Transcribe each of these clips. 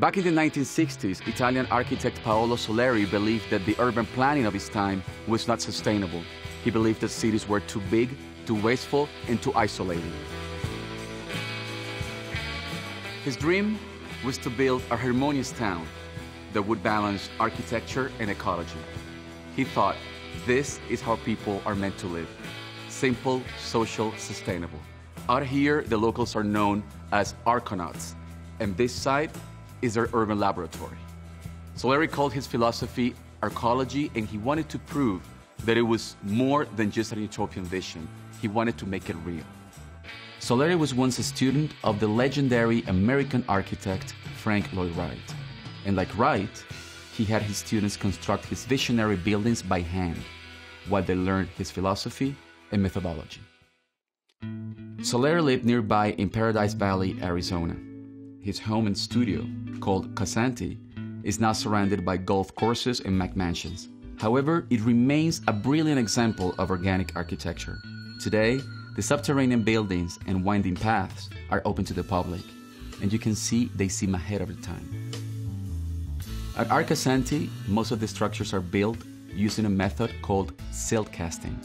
Back in the 1960s, Italian architect Paolo Soleri believed that the urban planning of his time was not sustainable. He believed that cities were too big, too wasteful, and too isolating. His dream was to build a harmonious town that would balance architecture and ecology. He thought, this is how people are meant to live. Simple, social, sustainable. Out here, the locals are known as Arconauts, and this site is their urban laboratory. Soleri called his philosophy arcology, and he wanted to prove that it was more than just an utopian vision. He wanted to make it real. Soleri was once a student of the legendary American architect Frank Lloyd Wright. And like Wright, he had his students construct his visionary buildings by hand while they learned his philosophy and methodology. Soleri lived nearby in Paradise Valley, Arizona. His home and studio, called Cosanti, is now surrounded by golf courses and McMansions. However, it remains a brilliant example of organic architecture. Today, the subterranean buildings and winding paths are open to the public, and you can see they seem ahead of their time. At Arcosanti, most of the structures are built using a method called silt casting.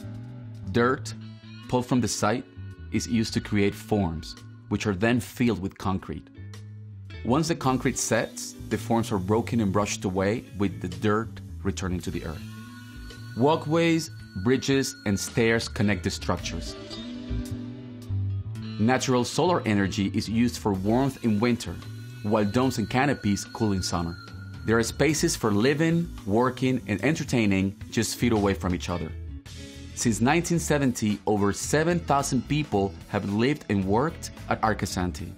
Dirt, pulled from the site, is used to create forms, which are then filled with concrete. Once the concrete sets, the forms are broken and brushed away, with the dirt returning to the earth. Walkways, bridges, and stairs connect the structures. Natural solar energy is used for warmth in winter, while domes and canopies cool in summer. There are spaces for living, working, and entertaining just feet away from each other. Since 1970, over 7,000 people have lived and worked at Arcosanti.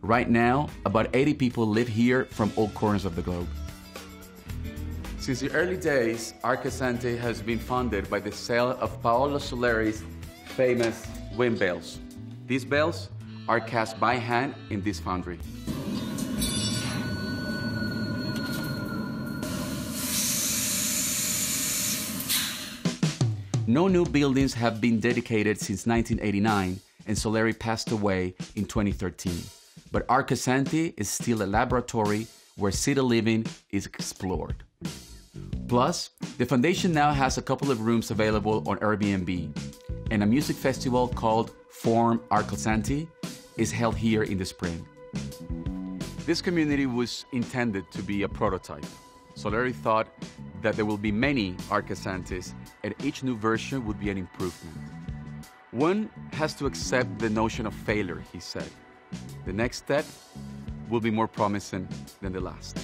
Right now, about 80 people live here from all corners of the globe. Since the early days, Arcosanti has been funded by the sale of Paolo Soleri's famous wind bells. These bells are cast by hand in this foundry. No new buildings have been dedicated since 1989, and Soleri passed away in 2013. But Arcosanti is still a laboratory where city living is explored. Plus, the foundation now has a couple of rooms available on Airbnb, and a music festival called Form Arcosanti is held here in the spring. This community was intended to be a prototype. Soleri thought that there will be many Arcosantis, and each new version would be an improvement. One has to accept the notion of failure, he said. The next step will be more promising than the last.